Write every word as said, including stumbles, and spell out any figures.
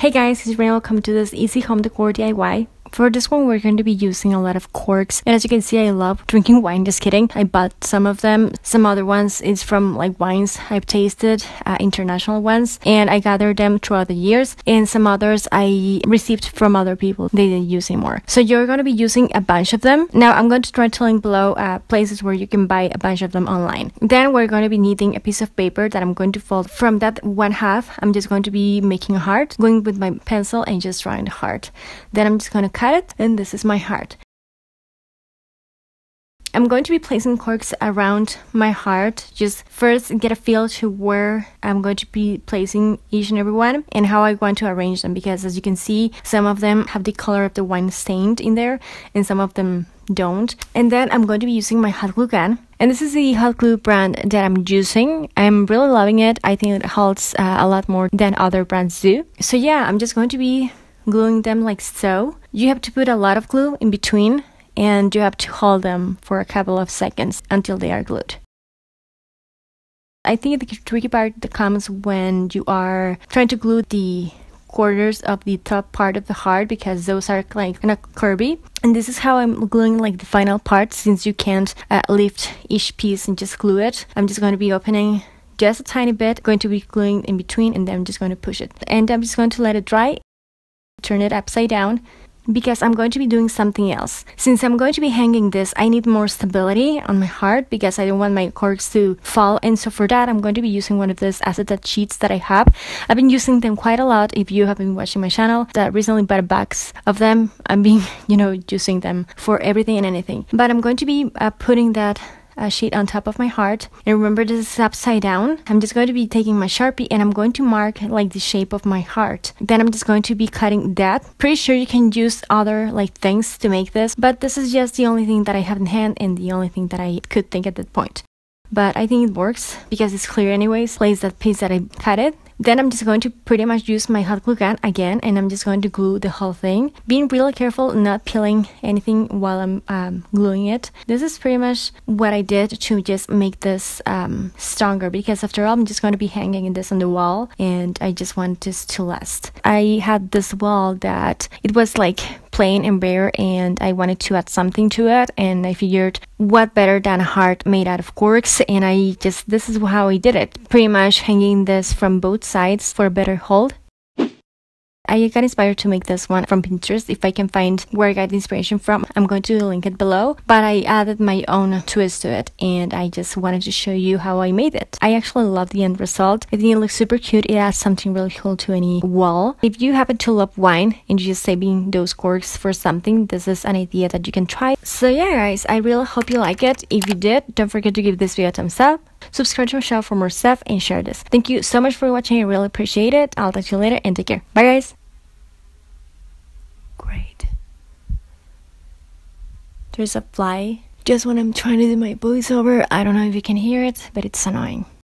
Hey guys, it's Renee. Welcome to this easy home decor D I Y. For this one, we're going to be using a lot of corks, and as you can see, I love drinking wine. Just kidding, I bought some of them. Some other ones is from like wines I've tasted, uh, international ones, and I gathered them throughout the years, and some others I received from other people. They didn't use anymore, so you're going to be using a bunch of them. Now I'm going to try to link below uh, places where you can buy a bunch of them online. Then we're going to be needing a piece of paper that I'm going to fold. From that one half, I'm just going to be making a heart, going with my pencil and just drawing the heart. Then I'm just going to cut it, and this is my heart. I'm going to be placing corks around my heart. Just first get a feel to where I'm going to be placing each and every one and how I want to arrange them, because as you can see, some of them have the color of the wine stained in there and some of them don't. And then I'm going to be using my hot glue gun, and this is the hot glue brand that I'm using. I'm really loving it. I think it holds uh, a lot more than other brands do. So yeah, I'm just going to be gluing them like so. You have to put a lot of glue in between, and you have to hold them for a couple of seconds until they are glued. I think the tricky part that comes when you are trying to glue the corners of the top part of the heart, because those are like kind of curvy. And this is how I'm gluing like the final part, since you can't uh, lift each piece and just glue it. I'm just going to be opening just a tiny bit, going to be gluing in between, and then I'm just going to push it. And I'm just going to let it dry. Turn it upside down, because I'm going to be doing something else. Since I'm going to be hanging this, I need more stability on my heart, because I don't want my corks to fall. And so for that, I'm going to be using one of these acetate sheets that I have. I've been using them quite a lot. If you have been watching my channel, that recently bought a box of them. I've been, you know, using them for everything and anything. But I'm going to be uh, putting that a sheet on top of my heart, and remember, this is upside down. I'm just going to be taking my Sharpie, and I'm going to mark like the shape of my heart. Then I'm just going to be cutting that. Pretty sure you can use other like things to make this, but this is just the only thing that I have in hand and the only thing that I could think at that point. But I think it works because it's clear anyways. Place that piece that I cut it. Then I'm just going to pretty much use my hot glue gun again, and I'm just going to glue the whole thing, being really careful not peeling anything while I'm um, gluing it. This is pretty much what I did to just make this um, stronger, because after all, I'm just going to be hanging this on the wall, and I just want this to last. I had this wall that it was like plain and bare, and I wanted to add something to it, and I figured what better than a heart made out of corks, and I just, this is how I did it. Pretty much hanging this from both sides for a better hold. I got inspired to make this one from Pinterest. If I can find where I got inspiration from, I'm going to link it below, but I added my own twist to it, and I just wanted to show you how I made it. I actually love the end result. I think it looks super cute. It adds something really cool to any wall. If you happen to love wine and you're just saving those corks for something, this is an idea that you can try. So yeah guys, I really hope you like it. If you did, don't forget to give this video a thumbs up, subscribe to my channel for more stuff, and share this. Thank you so much for watching. I really appreciate it. I'll talk to you later, and take care. Bye guys. Great, there's a fly just when I'm trying to do my voiceover. I don't know if you can hear it, but it's annoying.